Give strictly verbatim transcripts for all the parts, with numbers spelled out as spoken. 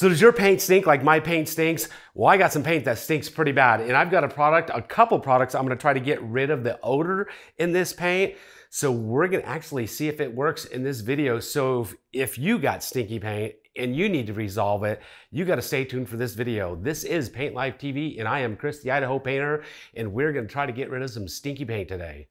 So does your paint stink like my paint stinks? Well, I got some paint that stinks pretty bad, and I've got a product, a couple products I'm gonna try to get rid of the odor in this paint. So we're gonna actually see if it works in this video. So if, if you got stinky paint and you need to resolve it, you gotta stay tuned for this video. This is Paint Life T V, and I am Chris, the Idaho Painter, and we're gonna try to get rid of some stinky paint today.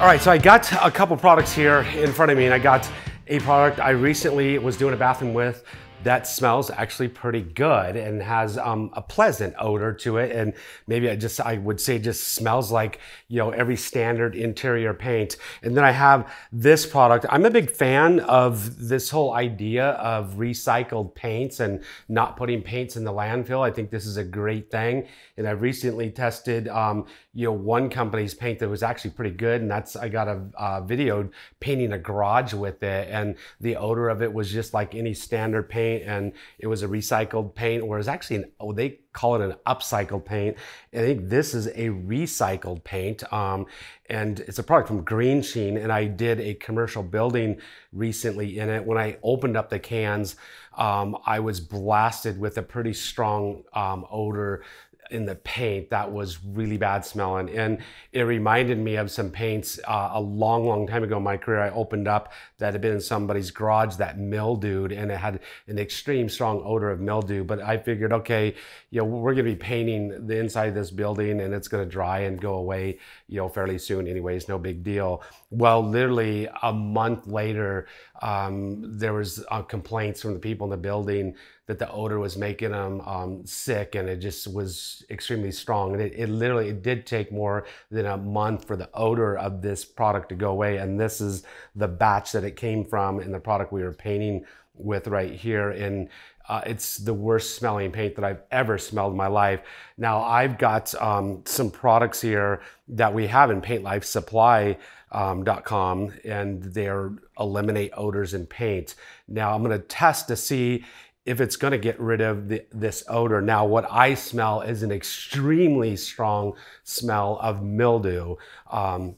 All right, so I got a couple products here in front of me, and I got a product I recently was doing a bathroom with that smells actually pretty good and has um, a pleasant odor to it. And maybe I just, I would say just smells like, you know, every standard interior paint. And then I have this product. I'm a big fan of this whole idea of recycled paints and not putting paints in the landfill. I think this is a great thing. And I recently tested, um, you know, one company's paint that was actually pretty good. And that's, I got a, a video painting a garage with it, and the odor of it was just like any standard paint. And it was a recycled paint, or it's actually an, oh, they call it an upcycled paint. I think this is a recycled paint, um, and it's a product from Green Sheen, and I did a commercial building recently in it. When I opened up the cans, um, I was blasted with a pretty strong um, odor in the paint that was really bad smelling. And it reminded me of some paints uh, a long, long time ago in my career I opened up that had been in somebody's garage that mildewed, and it had an extreme strong odor of mildew. But I figured, okay, you know, we're gonna be painting the inside of this building, and it's gonna dry and go away, you know, fairly soon anyways, no big deal. Well, literally a month later, um, there was uh, complaints from the people in the building that the odor was making them um, sick, and it just was extremely strong. And it, it literally, it did take more than a month for the odor of this product to go away. And this is the batch that it came from and the product we were painting with right here. And uh, it's the worst smelling paint that I've ever smelled in my life. Now I've got um, some products here that we have in paint life supply dot com, and they're eliminate odors in paint. Now I'm gonna test to see if it's gonna get rid of the, this odor. Now, what I smell is an extremely strong smell of mildew um,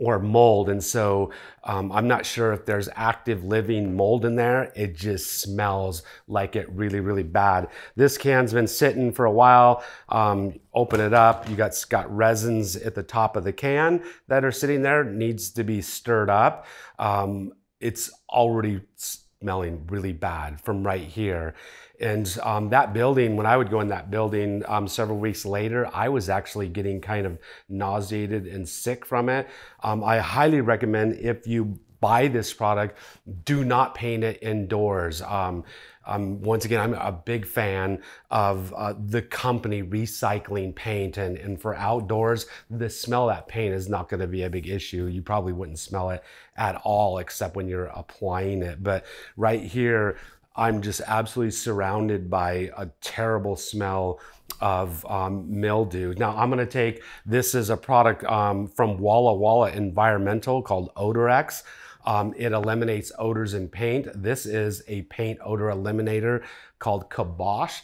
or mold. And so um, I'm not sure if there's active living mold in there. It just smells like it really, really bad. This can's been sitting for a while. Um, open it up, you got, got resins at the top of the can that are sitting there, needs to be stirred up. Um, it's already, smelling really bad from right here. And um, that building, when I would go in that building um, several weeks later, I was actually getting kind of nauseated and sick from it. Um, I highly recommend, if you buy this product, do not paint it indoors. Um, um, once again, I'm a big fan of uh, the company recycling paint, and, and for outdoors, the smell of that paint is not gonna be a big issue. You probably wouldn't smell it at all except when you're applying it. But right here, I'm just absolutely surrounded by a terrible smell of um, mildew. Now I'm gonna take, this is a product um, from Walla Walla Environmental called OdorX. Um, it eliminates odors in paint. This is a paint odor eliminator called Kabosh.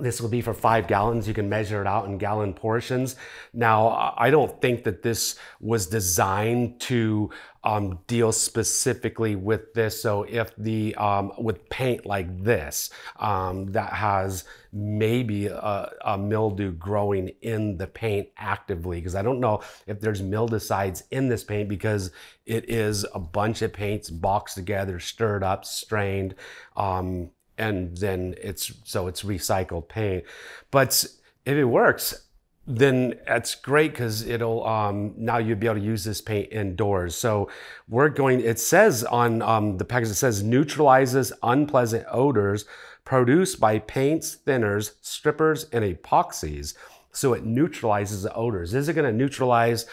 This will be for five gallons. You can measure it out in gallon portions. Now, I don't think that this was designed to um, deal specifically with this. So if the, um, with paint like this, um, that has maybe a, a mildew growing in the paint actively, because I don't know if there's mildicides in this paint, because it is a bunch of paints boxed together, stirred up, strained, um, and then it's, so it's recycled paint. But if it works, then that's great, because it'll, um, now you'll be able to use this paint indoors. So we're going, it says on um, the package, it says neutralizes unpleasant odors produced by paints, thinners, strippers, and epoxies. So it neutralizes the odors. Is it gonna neutralize?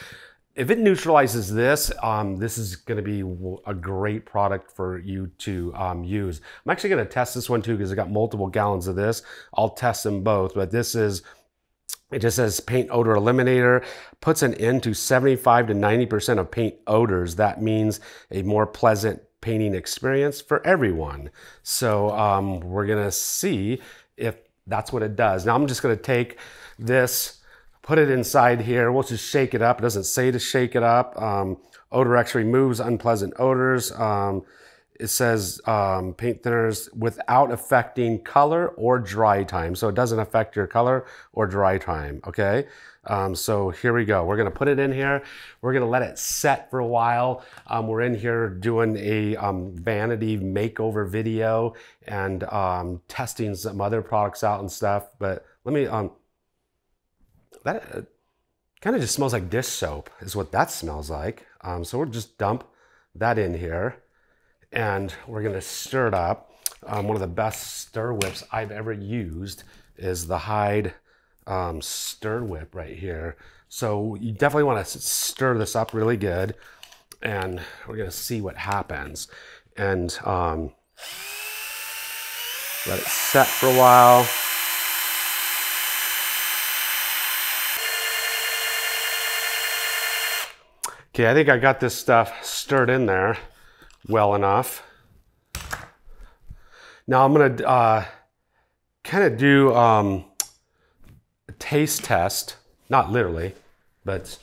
If it neutralizes this, um, this is gonna be a great product for you to um, use. I'm actually gonna test this one too, because I got multiple gallons of this. I'll test them both, but this is, it just says paint odor eliminator, puts an end to seventy-five to ninety percent of paint odors. That means a more pleasant painting experience for everyone. So um, we're gonna see if that's what it does. Now I'm just gonna take this, put it inside here. We'll just shake it up. It doesn't say to shake it up. Um, OdorX removes unpleasant odors. Um, it says um, paint thinners without affecting color or dry time. So it doesn't affect your color or dry time, okay? Um, so here we go. We're gonna put it in here. We're gonna let it set for a while. Um, we're in here doing a um, vanity makeover video and um, testing some other products out and stuff. But let me, um, that uh, kind of just smells like dish soap is what that smells like. Um, so we'll just dump that in here. And we're gonna stir it up. Um, one of the best stir whips I've ever used is the Hyde um, stir whip right here. So you definitely wanna stir this up really good, and we're gonna see what happens. And um, let it set for a while. Okay, I think I got this stuff stirred in there well enough. Now I'm gonna uh, kind of do um, a taste test, not literally, but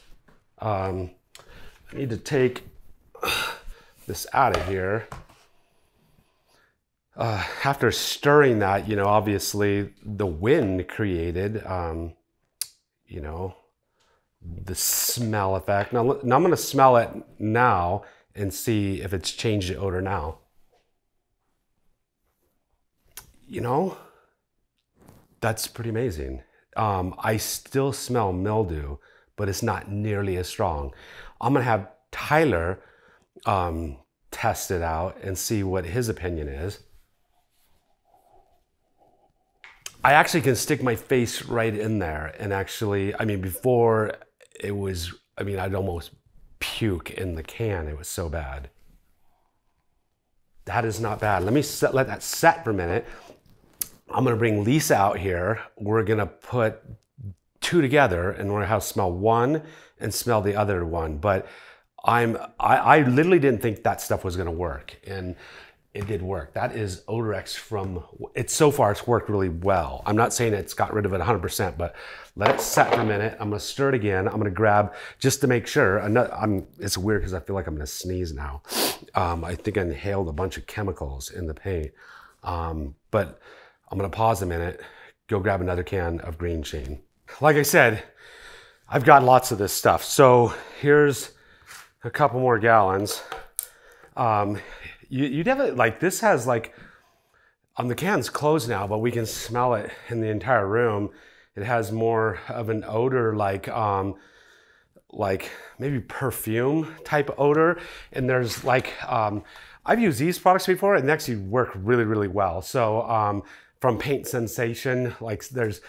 um, I need to take this out of here. Uh, after stirring that, you know, obviously the wind created, um, you know, the smell effect. Now, now I'm gonna smell it now and see if it's changed the odor now. You know, that's pretty amazing. Um, I still smell mildew, but it's not nearly as strong. I'm gonna have Tyler um, test it out and see what his opinion is. I actually can stick my face right in there, and actually, I mean, before it was, I mean, I'd almost puke in the can. It was so bad. That is not bad. Let me set, let that set for a minute. I'm gonna bring Lisa out here. We're gonna put two together, and we're gonna have smell one and smell the other one. But I'm I, I literally didn't think that stuff was gonna work, and it did work. That is OdorX from, it's so far it's worked really well. I'm not saying it's got rid of it one hundred percent, but let it set for a minute. I'm gonna stir it again. I'm gonna grab, just to make sure, another, I'm, it's weird because I feel like I'm gonna sneeze now. Um, I think I inhaled a bunch of chemicals in the paint. Um, but I'm gonna pause a minute, go grab another can of Green Sheen. Like I said, I've got lots of this stuff. So here's a couple more gallons. Um, You, you definitely, like this has like, um, the can's closed now, but we can smell it in the entire room. It has more of an odor like, um, like maybe perfume type odor. And there's like, um, I've used these products before and they actually work really, really well. So um, from Paint Sensation, like there's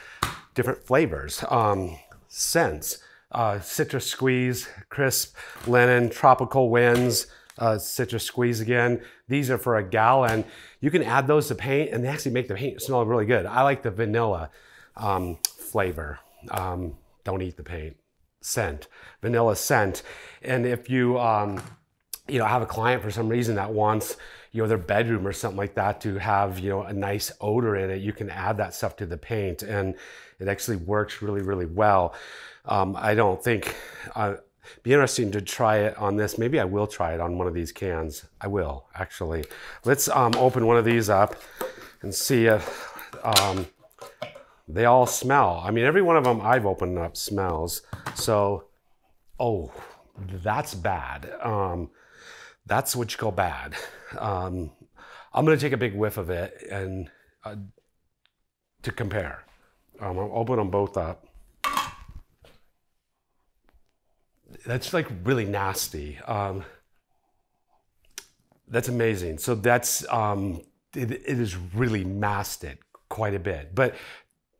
different flavors, um, scents, uh, citrus squeeze, crisp linen, tropical winds, Uh, citrus squeeze again. These are for a gallon. You can add those to paint and they actually make the paint smell really good. I like the vanilla um, flavor. Um, don't eat the paint. Scent. Vanilla scent. And if you, um, you know, have a client for some reason that wants, you know, their bedroom or something like that to have, you know, a nice odor in it, you can add that stuff to the paint and it actually works really, really well. Um, I don't think... Uh, Be interesting to try it on this. Maybe I will try it on one of these cans. I will, actually. Let's um, open one of these up and see if um, they all smell. I mean, every one of them I've opened up smells. So, oh, that's bad. Um, that's what you call bad. Um, I'm gonna take a big whiff of it and uh, to compare. Um, I'll open them both up. That's like really nasty. Um, that's amazing. So that's, um, it, it is really masted quite a bit, but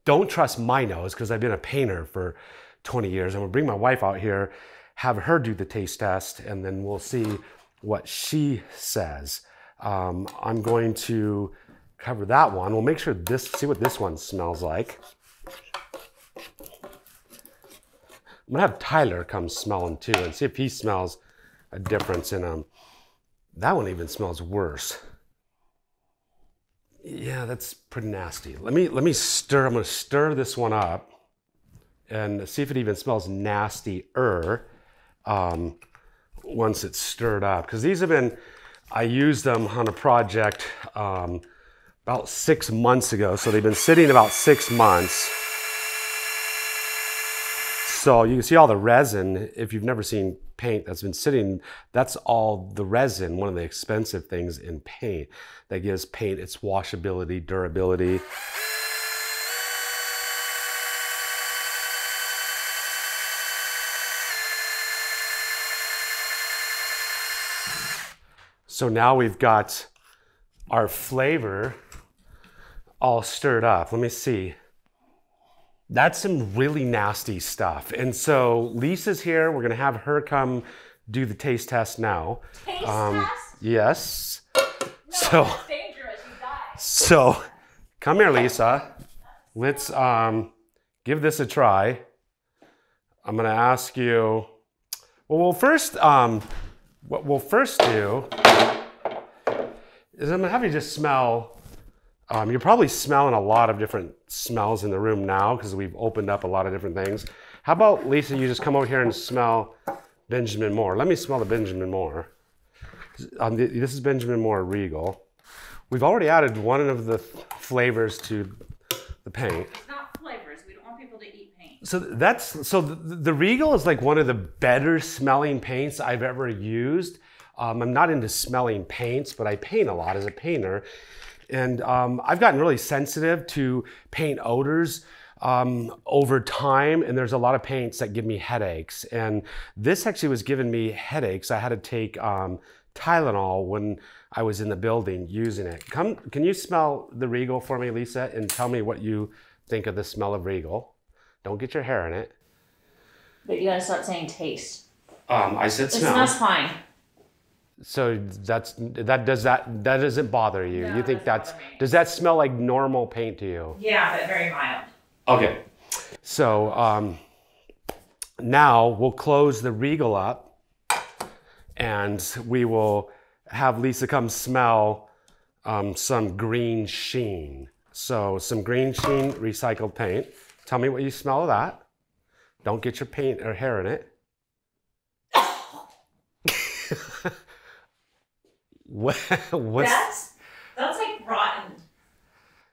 don't trust my nose because I've been a painter for twenty years. I'm gonna bring my wife out here, have her do the taste test, and then we'll see what she says. Um, I'm going to cover that one. We'll make sure this, see what this one smells like. I'm gonna have Tyler come smell them too and see if he smells a difference in them. That one even smells worse. Yeah, that's pretty nasty. Let me, let me stir, I'm gonna stir this one up and see if it even smells nastier um, once it's stirred up, because these have been, I used them on a project um, about six months ago. So they've been sitting about six months. So you can see all the resin. If you've never seen paint that's been sitting, that's all the resin, one of the expensive things in paint that gives paint its washability, durability. So now we've got our flavor all stirred up. Let me see. That's some really nasty stuff. And so Lisa's here. We're gonna have her come do the taste test now. Taste um, test? Yes. No, so that's dangerous. You die. So come here, Lisa. Let's um, give this a try. I'm gonna ask you. Well, we'll first. Um, what we'll first do. Is I'm gonna have you just smell, um, you're probably smelling a lot of different smells in the room now because we've opened up a lot of different things. How about, Lisa, you just come over here and smell Benjamin Moore. Let me smell the Benjamin Moore. Um, this is Benjamin Moore Regal. We've already added one of the flavors to the paint. It's not flavors, we don't want people to eat paint. So that's, so the, the Regal is like one of the better smelling paints I've ever used. Um, I'm not into smelling paints, but I paint a lot as a painter. And um, I've gotten really sensitive to paint odors um, over time. And there's a lot of paints that give me headaches. And this actually was giving me headaches. I had to take um, Tylenol when I was in the building using it. Come, can you smell the Regal for me, Lisa, and tell me what you think of the smell of Regal? Don't get your hair in it. But you gotta start saying taste. Um, I said smell. It smells fine. So that's that does that that doesn't bother you. No, you think that's does that smell like normal paint to you? Yeah, but very mild. Okay. So um now we'll close the Regal up and we will have Lisa come smell um some Green Sheen. So some Green Sheen recycled paint. Tell me what you smell of that. Don't get your paint or hair in it. What, what's, that's, that's like rotten.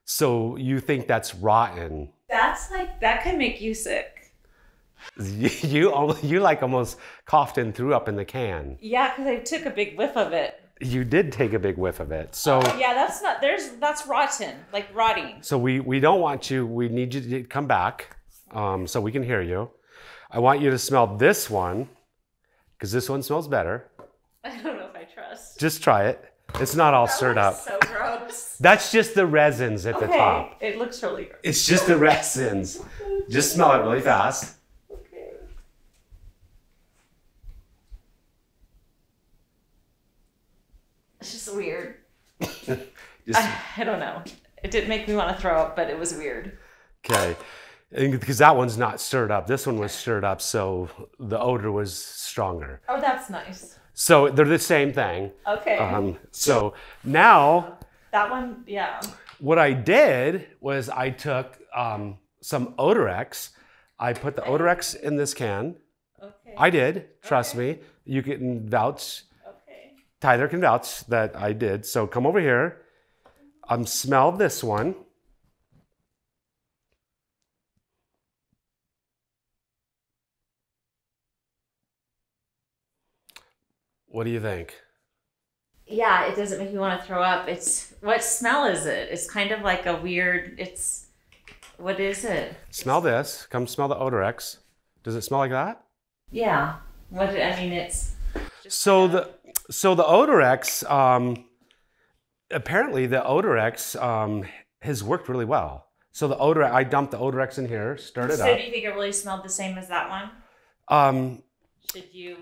So you think that's rotten? That's like, that could make you sick. You, you, you like almost coughed and threw up in the can. Yeah, because I took a big whiff of it. You did take a big whiff of it. So uh, yeah, that's not, there's, that's rotten, like rotting. So we, we don't want you, we need you to come back um, so we can hear you. I want you to smell this one because this one smells better. I don't know. Just try it. It's not all that stirred up. So gross. That's just the resins at okay. the top. It looks really gross. It's just the resins. Just smell it really fast. Okay. It's just weird. just... I, I don't know. It didn't make me want to throw up, but it was weird. Okay. Because that one's not stirred up. This one was stirred up, so the odor was stronger. Oh, that's nice. So they're the same thing. Okay. Um, so now. That one, yeah. What I did was I took um, some OdorX. I put the OdorX in this can. Okay. I did, trust okay. me. You can vouch. Okay. Tyler can vouch that I did. So come over here. Um, smell this one. What do you think? Yeah, it doesn't make me want to throw up. It's, what smell is it? It's kind of like a weird, it's, what is it? Smell this, come smell the OdorX. Does it smell like that? Yeah, what, I mean, it's. Just so, the, so the OdorX, um, apparently the OdorX um, has worked really well. So the OdorX, I dumped the OdorX in here, stirred it so up. So do you think it really smelled the same as that one? Um, Should you?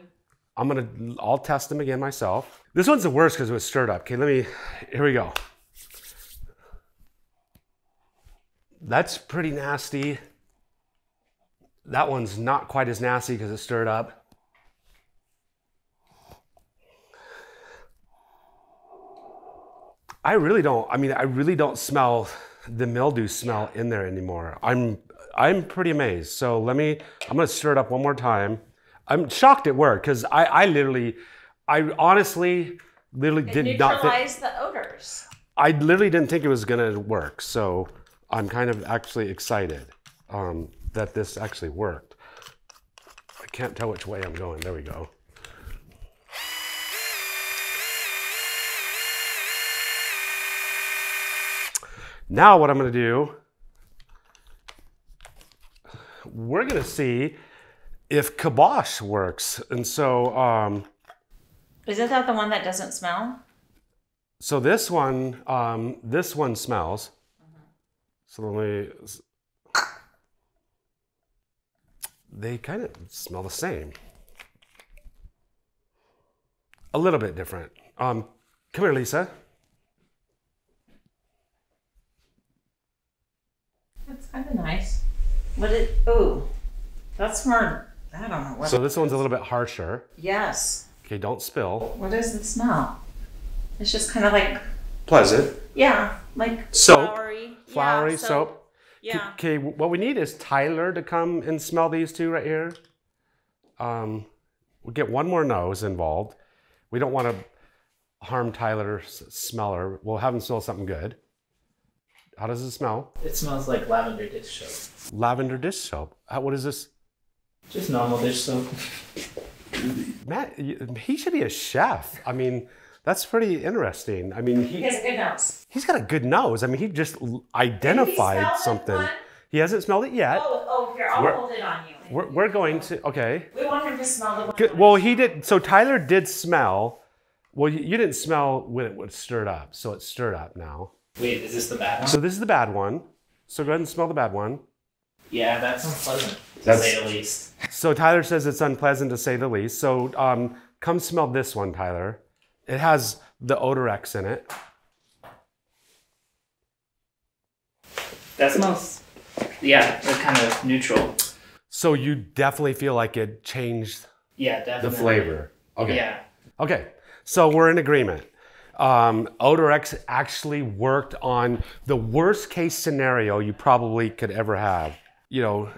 I'm gonna, I'll test them again myself. This one's the worst because it was stirred up. Okay, let me, here we go. That's pretty nasty. That one's not quite as nasty because it's stirred up. I really don't, I mean, I really don't smell the mildew smell in there anymore. I'm, I'm pretty amazed. So let me, I'm gonna stir it up one more time. I'm shocked it worked, because I, I literally, I honestly literally it did not neutralize the odors. I literally didn't think it was gonna work. So I'm kind of actually excited um, that this actually worked. I can't tell which way I'm going. There we go. Now what I'm gonna do, we're gonna see if Kabosh works. And so... Um, Isn't that the one that doesn't smell? So this one, um, this one smells. Mm-hmm. So let me... They kind of smell the same. A little bit different. Um, come here, Lisa. That's kind of nice. But it, ooh, that's more, I don't know. What so this one's a little bit harsher. Yes. Okay, don't spill. What is the smell? It's just kind of like... Pleasant. Yeah, like soap. Flowery. Flowery, yeah, soap. soap. Yeah. Okay, what we need is Tyler to come and smell these two right here. Um, we'll get one more nose involved. We don't want to harm Tyler's smeller. We'll have him smell something good. How does it smell? It smells like lavender dish soap. Lavender dish soap? How, what is this? Just normal dish soap. Matt, he should be a chef. I mean, that's pretty interesting. I mean, he, he has a good nose. He's got a good nose. I mean, he just identified he something. One? He hasn't smelled it yet. Oh, oh here, I'll we're, hold it on you. We're, we're going to, okay. We want him to smell the one. Good, well, he did, so Tyler did smell. Well, you, you didn't smell when it was stirred up, so it's stirred up now. Wait, is this the bad one? So this is the bad one. So go ahead and smell the bad one. Yeah, that's unpleasant, to that's, say the least. So Tyler says it's unpleasant, to say the least. So um, come smell this one, Tyler. It has the OdorX in it. That smells, yeah, it's kind of neutral. So you definitely feel like it changed yeah, definitely. the flavor. Okay. Yeah. Okay, so we're in agreement. Um, OdorX actually worked on the worst case scenario you probably could ever have. You know,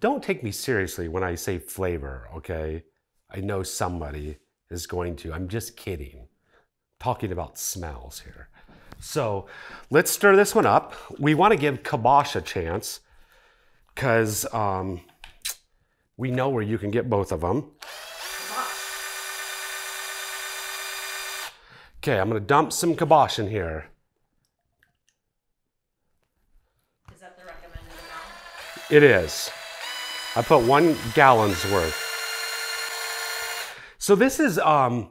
don't take me seriously when I say flavor, okay? I know somebody is going to. I'm just kidding. I'm talking about smells here. So let's stir this one up. We want to give Kabosh a chance because um, we know where you can get both of them. Okay, I'm gonna dump some Kabosh in here. Is that the recommended amount? It is. I put one gallon's worth. So this is um,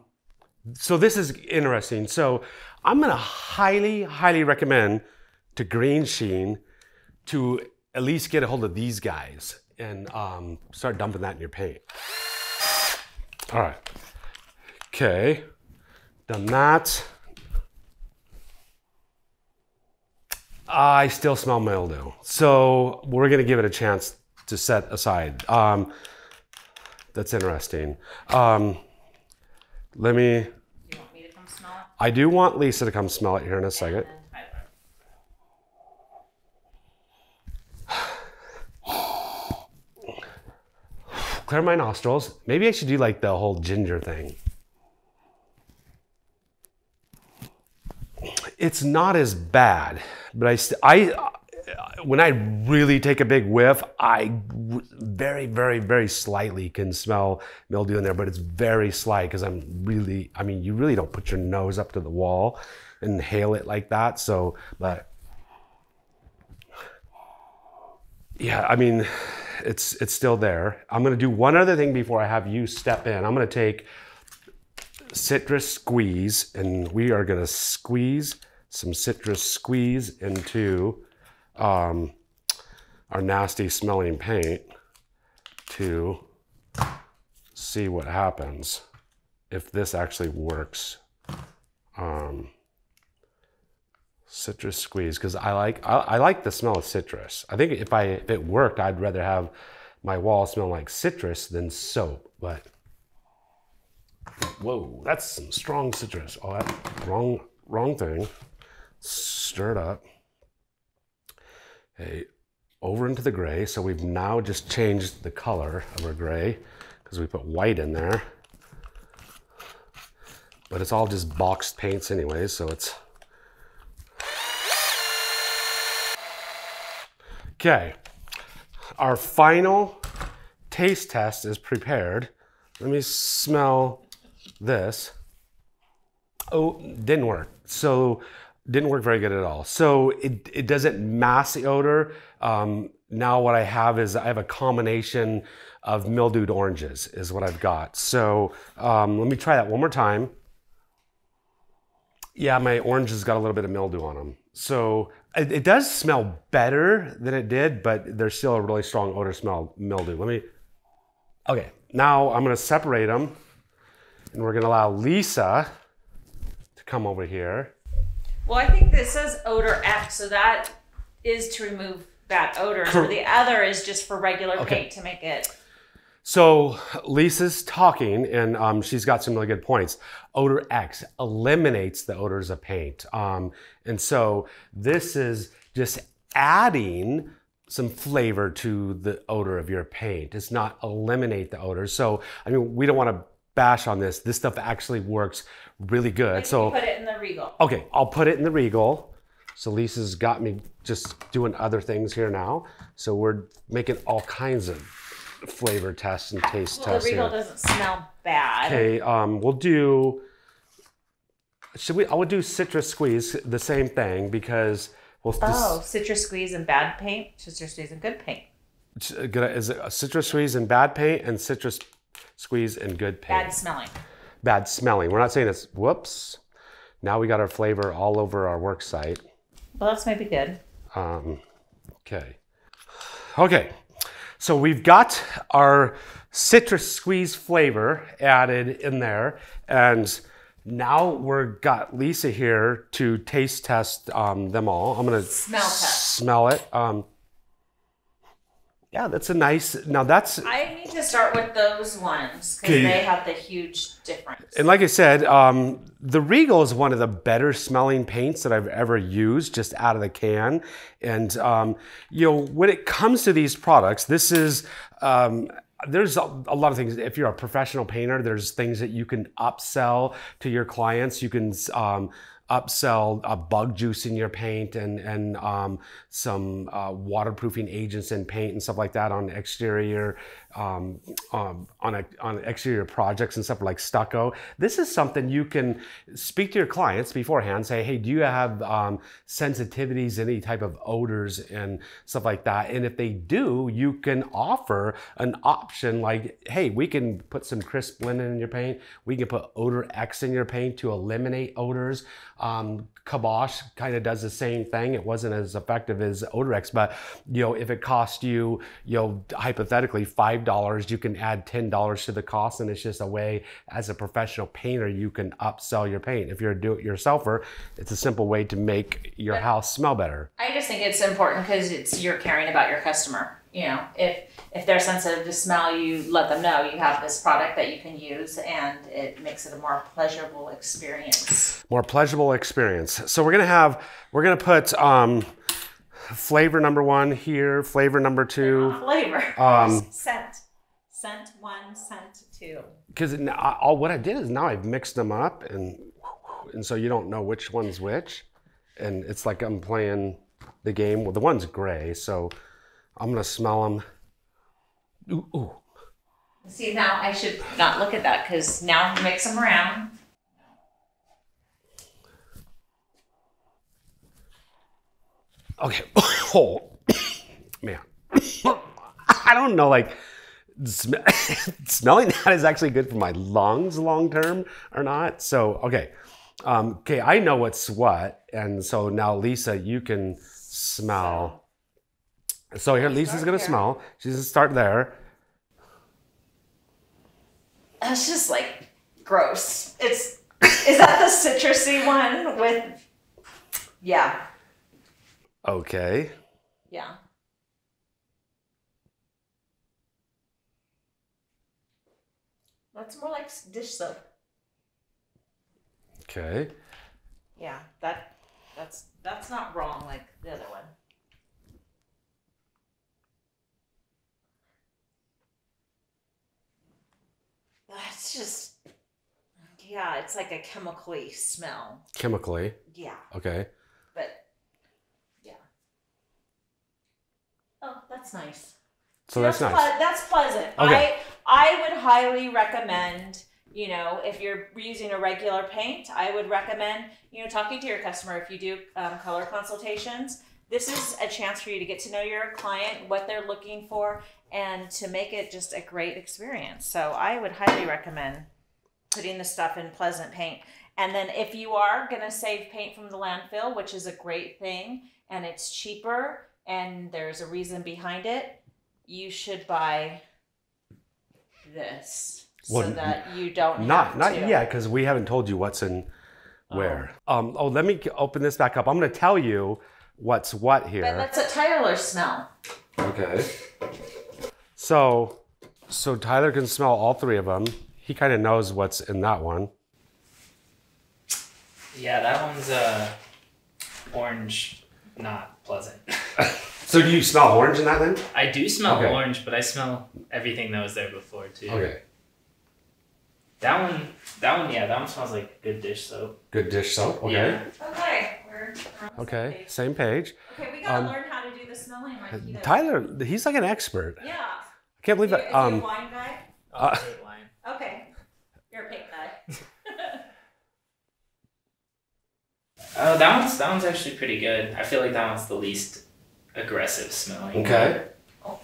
so this is interesting. So I'm gonna highly, highly recommend to Green Sheen to at least get a hold of these guys and um, start dumping that in your paint. All right. Okay. Done that. I still smell mildew, so we're gonna give it a chance to set aside. Um, that's interesting. Um, let me. You want me to come smell it? I do want Lisa to come smell it here in a second. Clear my nostrils. Maybe I should do like the whole ginger thing. It's not as bad, but I, I, when I really take a big whiff, I very, very, very slightly can smell mildew in there, but it's very slight because I'm really, I mean, you really don't put your nose up to the wall and inhale it like that. So, but yeah, I mean, it's, it's still there. I'm gonna do one other thing before I have you step in. I'm gonna take citrus squeeze, and we are gonna squeeze some citrus squeeze into um, our nasty smelling paint to see what happens if this actually works. Um, citrus squeeze, because I like I, I like the smell of citrus. I think if I if it worked, I'd rather have my wall smell like citrus than soap. But whoa, that's some strong citrus. Oh, that wrong wrong thing. Stir it up. Hey, over into the gray. So we've now just changed the color of our gray. because we put white in there. But it's all just boxed paints anyway, so it's... Okay, our final taste test is prepared. Let me smell this. Oh, didn't work. So, didn't work very good at all. So it, it doesn't mask the odor. Um, now what I have is I have a combination of mildewed oranges is what I've got. So um, let me try that one more time. Yeah, my oranges got a little bit of mildew on them. So it, it does smell better than it did, but there's still a really strong odor smell mildew. Let me, okay. Now I'm gonna separate them and we're gonna allow Lisa to come over here. Well, I think this says OdorX, so that is to remove bad odor. So the other is just for regular okay. paint to make it. So Lisa's talking, and um, she's got some really good points. OdorX eliminates the odors of paint. Um, and so this is just adding some flavor to the odor of your paint. It's not eliminate the odor. So, I mean, we don't want to bash on this. This stuff actually works really good. Like so put it in the Regal. Okay, I'll put it in the Regal. So Lisa's got me just doing other things here now. So we're making all kinds of flavor tests and taste well, tests. The Regal here. Doesn't smell bad. Okay, um, we'll do. Should we? I would do citrus squeeze, the same thing, because we'll. Oh, just, citrus squeeze and bad paint. Citrus squeeze and good paint. Is it a citrus squeeze and bad paint and citrus? Squeeze and good paint. Bad smelling. Bad smelling. We're not saying it's, whoops. Now we got our flavor all over our work site. Well, that's maybe good. Um, okay. Okay. So we've got our citrus squeeze flavor added in there. And now we've got Lisa here to taste test um, them all. I'm going to smell test. Smell it. Um, Yeah, that's a nice, now that's... I need to start with those ones because they have the huge difference. And like I said, um, the Regal is one of the better smelling paints that I've ever used just out of the can. And, um, you know, when it comes to these products, this is... Um, There's a lot of things. If you're a professional painter, there's things that you can upsell to your clients. You can um, upsell a bug juice in your paint and, and um, some uh, waterproofing agents in paint and stuff like that on exterior um, um, on, a, on exterior projects and stuff like stucco. This is something you can speak to your clients beforehand. Say, hey, do you have um, sensitivities, any type of odors and stuff like that? And if they do, you can offer an option. Like, hey, we can put some crisp linen in your paint. We can put OdorX in your paint to eliminate odors. Um, Kabosh kind of does the same thing. It wasn't as effective as OdorX, but you know, if it cost you, you know, hypothetically five dollars, you can add ten dollars to the cost, and it's just a way as a professional painter you can upsell your paint. If you're a do-it-yourselfer, it's a simple way to make your but house smell better. I just think it's important because it's you're caring about your customer. You know, if if they're sensitive to smell, you let them know you have this product that you can use, and it makes it a more pleasurable experience. More pleasurable experience. So we're gonna have we're gonna put um, flavor number one here, flavor number two, flavor um, scent, scent one, scent two. Because all what I did is now I've mixed them up, and and so you don't know which one's which, and it's like I'm playing the game. Well, the one's gray, so. I'm gonna smell them. Ooh, ooh. See, now I should not look at that because now mix them around. Okay. Oh, man. I don't know, like, sm smelling that is actually good for my lungs long term or not. So, okay. Um, okay, I know what's what. And so now, Lisa, you can smell. So here, Lisa's gonna smell. She's gonna start there. That's just like gross. It's is that the citrusy one with? Yeah. Okay. Yeah. That's more like dish soap. Okay. Yeah, that that's that's not wrong like the other one. It's just, yeah, it's like a chemically smell. Chemically? Yeah. Okay. But, yeah. Oh, that's nice. So that's, that's nice. Ple that's pleasant. Okay. I, I would highly recommend, you know, if you're using a regular paint, I would recommend, you know, talking to your customer if you do um, color consultations. This is a chance for you to get to know your client, what they're looking for, and to make it just a great experience. So I would highly recommend putting the stuff in Pleasant Paint. And then if you are going to save paint from the landfill, which is a great thing, and it's cheaper, and there's a reason behind it, you should buy this well, so that you don't not, have not to. Not yet, because we haven't told you what's in where. Oh. Um, oh, let me open this back up. I'm going to tell you what's what here. But that's a Tyler smell. Okay. So, so Tyler can smell all three of them. He kind of knows what's in that one. Yeah, that one's uh, orange, not pleasant. So do you smell orange in that then? I do smell okay. orange, but I smell everything that was there before too. Okay. That one, that one, yeah, that one smells like good dish soap. Good dish soap, okay. Yeah. Okay. Okay, same page. Okay, we gotta um, learn how to do the smelling like he does. Tyler, he's like an expert. Yeah. I can't believe that. Is um, he a wine guy? I'll uh, take wine. Okay. You're a pink guy. Oh, that one's, that one's actually pretty good. I feel like that one's the least aggressive smelling. Okay. Oh.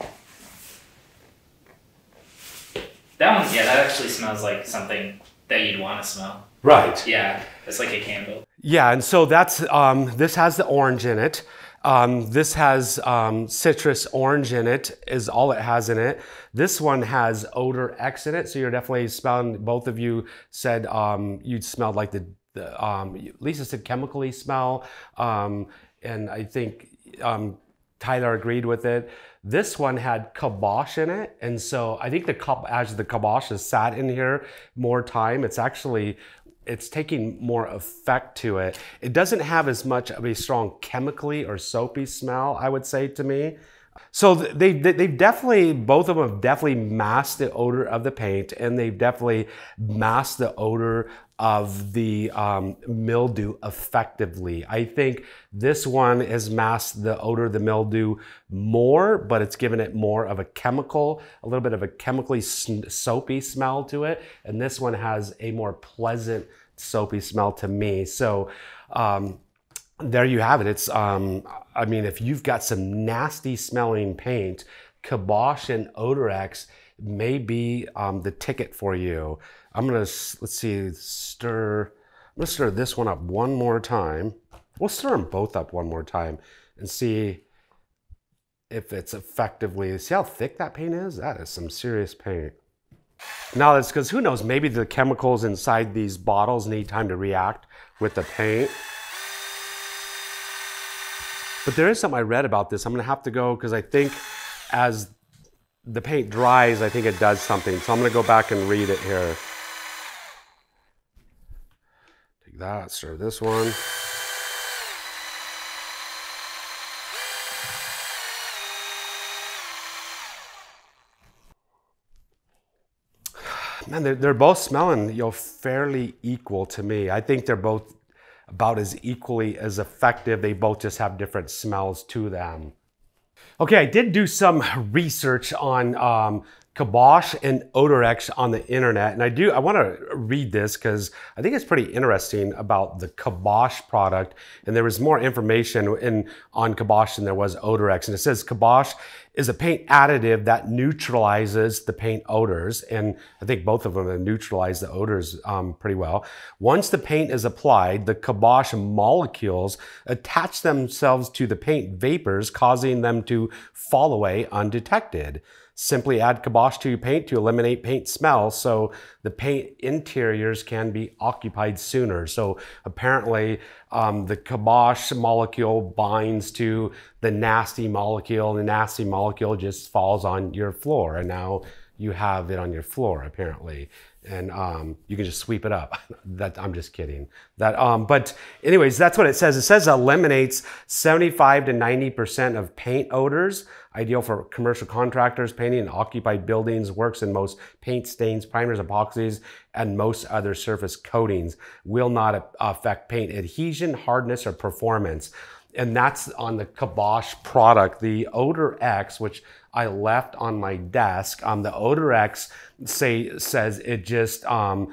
That one, yeah, that actually smells like something that you'd want to smell. Right. Yeah, it's like a candle. Yeah, and so that's, um, this has the orange in it. Um, this has um, citrus orange in it, is all it has in it. This one has OdorX in it, so you're definitely smelling, both of you said um, you'd smelled like the, the um, Lisa said chemically smell, um, and I think um, Tyler agreed with it. This one had Kabosh in it, and so I think the as the Kabosh has sat in here more time, it's actually, it's taking more effect to it. It doesn't have as much of a strong chemically or soapy smell, I would say to me. So they, they, they've definitely, both of them have definitely masked the odor of the paint, and they've definitely masked the odor of the um, mildew effectively. I think this one has masked the odor of the mildew more, but it's given it more of a chemical, a little bit of a chemically soapy smell to it. And this one has a more pleasant soapy smell to me. So, um, there you have it. It's, um, I mean, if you've got some nasty smelling paint, Kabosh and OdorX may be um, the ticket for you. I'm gonna, let's see, stir, I'm gonna stir this one up one more time. We'll stir them both up one more time and see if it's effectively, see how thick that paint is? That is some serious paint. Now that's because who knows, maybe the chemicals inside these bottles need time to react with the paint. But there is something I read about this. I'm gonna have to go, because I think as the paint dries, I think it does something. So I'm gonna go back and read it here. Take that, stir this one. Man, they're, they're both smelling, you know, fairly equal to me. I think they're both about as equally as effective. They both just have different smells to them. Okay, I did do some research on um, Kabosh and OdorX on the internet, and I do, I wanna read this because I think it's pretty interesting about the Kabosh product, and there was more information in, on Kabosh than there was OdorX, and it says Kabosh is a paint additive that neutralizes the paint odors, and I think both of them have neutralized the odors um, pretty well. Once the paint is applied, the Kabosh molecules attach themselves to the paint vapors, causing them to fall away undetected. Simply add Kabosh to your paint to eliminate paint smell so the paint interiors can be occupied sooner. So apparently um, the Kabosh molecule binds to the nasty molecule, and the nasty molecule just falls on your floor, and now you have it on your floor apparently. and um, you can just sweep it up. That I'm just kidding. That, um, but anyways, that's what it says. It says eliminates seventy-five to ninety percent of paint odors, ideal for commercial contractors, painting in occupied buildings, works in most paint stains, primers, epoxies, and most other surface coatings. Will not affect paint adhesion, hardness, or performance. And that's on the Kabosh product. The OdorX, which I left on my desk, um, the OdorX say, says it just um,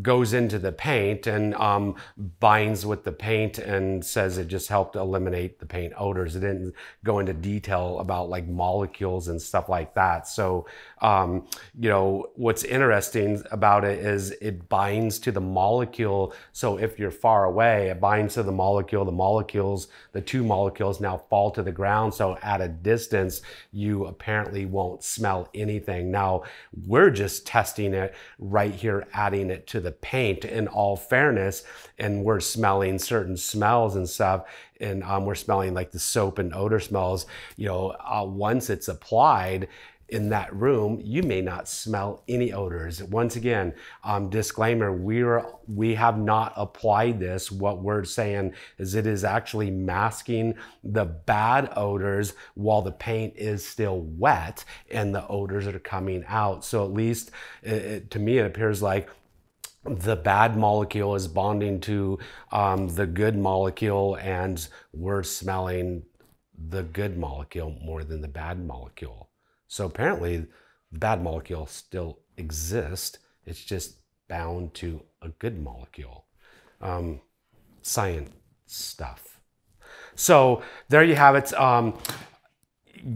goes into the paint and um, binds with the paint and says it just helped eliminate the paint odors. It didn't go into detail about like molecules and stuff like that. So, um, you know, what's interesting about it is it binds to the molecule. So if you're far away, it binds to the molecule, the molecules, the two molecules now fall to the ground. So at a distance, you apparently won't smell anything. Now we're just testing it right here, adding it to to the paint in all fairness, and we're smelling certain smells and stuff, and um, we're smelling like the soap and odor smells. You know, uh, once it's applied in that room, you may not smell any odors. Once again, um, disclaimer, we're, we have not applied this. What we're saying is it is actually masking the bad odors while the paint is still wet and the odors are coming out. So at least it, it, to me, it appears like the bad molecule is bonding to um, the good molecule, and we're smelling the good molecule more than the bad molecule. So apparently the bad molecule still exists. It's just bound to a good molecule. Um, science stuff. So there you have it. Um,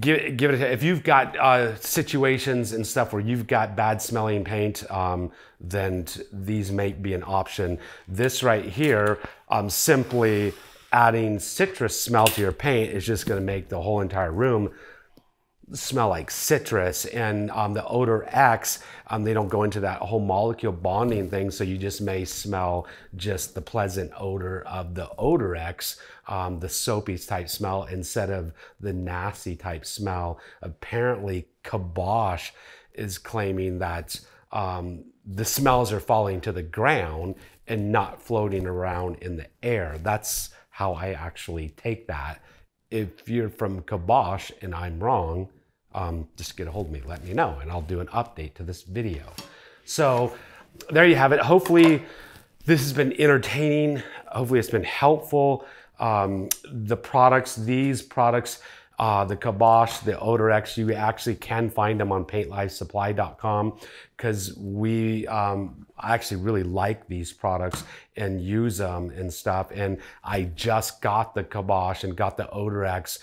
give, give it a, if you've got uh, situations and stuff where you've got bad smelling paint, um, then these may be an option. This right here, um, simply adding citrus smell to your paint is just going to make the whole entire room smell like citrus. And um, the OdorX, um, they don't go into that whole molecule bonding thing, so you just may smell just the pleasant odor of the OdorX, um, the soapy type smell instead of the nasty type smell. Apparently Kabosh is claiming that um, the smells are falling to the ground and not floating around in the air. That's how I actually take that. If you're from Kabosh and I'm wrong, um, just get a hold of me, let me know, and I'll do an update to this video. So there you have it. Hopefully this has been entertaining. Hopefully it's been helpful. Um, the products, these products, uh, the Kabosh, the OdorX, you actually can find them on paint life supply dot com, because we um, actually really like these products and use them and stuff. And I just got the Kabosh and got the OdorX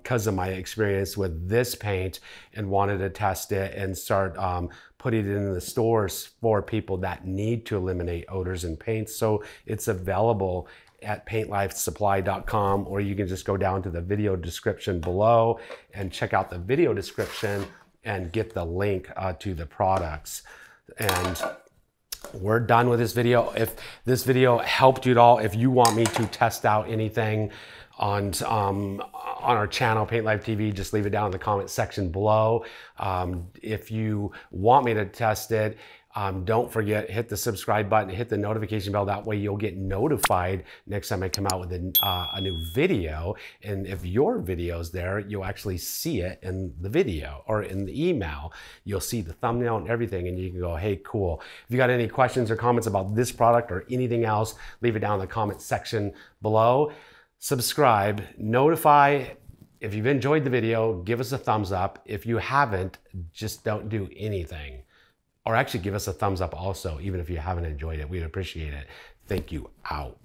because um, of my experience with this paint, and wanted to test it and start um, putting it in the stores for people that need to eliminate odors in paint. So it's available at paint life supply dot com, or you can just go down to the video description below and check out the video description and get the link uh, to the products. And we're done with this video. If this video helped you at all, if you want me to test out anything on um, on our channel, Paint Life T V, just leave it down in the comment section below. Um, if you want me to test it, Um, don't forget, hit the subscribe button, hit the notification bell. That way you'll get notified next time I come out with a, uh, a new video. And if your video's there, you'll actually see it in the video or in the email. You'll see the thumbnail and everything, and you can go, hey, cool. If you got any questions or comments about this product or anything else, leave it down in the comment section below. Subscribe, notify. If you've enjoyed the video, give us a thumbs up. If you haven't, just don't do anything. Or actually give us a thumbs up also, even if you haven't enjoyed it. We'd appreciate it. Thank you. Out.